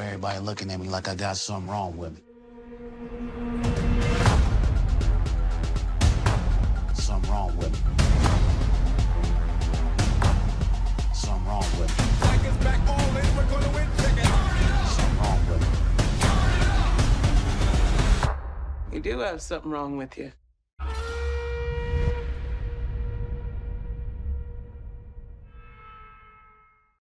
Everybody looking at me like I got something wrong with me. Something wrong with me. Something wrong with me. Something wrong with me. You do have something wrong with you.